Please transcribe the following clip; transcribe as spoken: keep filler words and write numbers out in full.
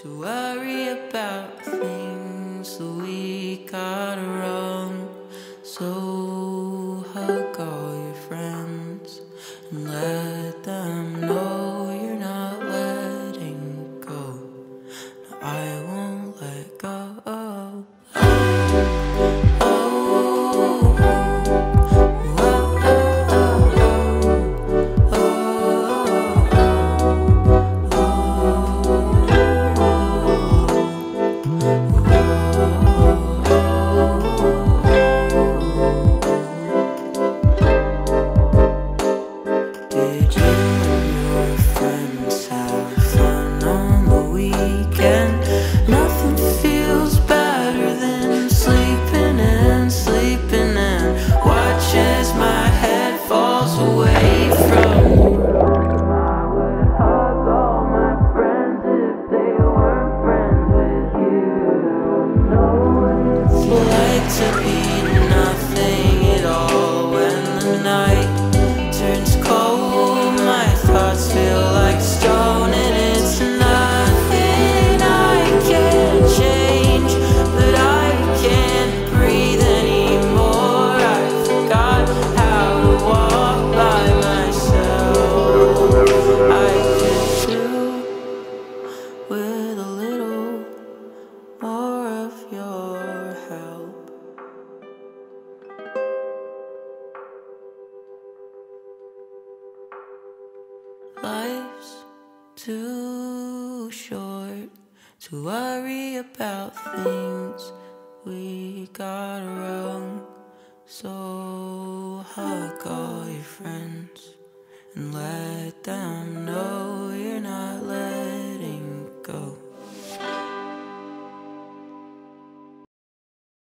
to worry about things that we got wrong. So hug all your friends and let them know you're not letting go. No, I won't let go. Oh, oh, oh, oh. Did you and your friends have fun on the weekend? Nothing feels better than sleeping and sleeping and watch as my head falls away from you. I would hug all my friends if they weren't friends with you. No, it's like to be nothing at all when the night feel like stone, and it's nothing I can change, but I can't breathe anymore. I forgot how to walk by myself. I could do with a little more of your help. Life's too short to worry about things we got wrong. So hug all your friends and let them know you're not letting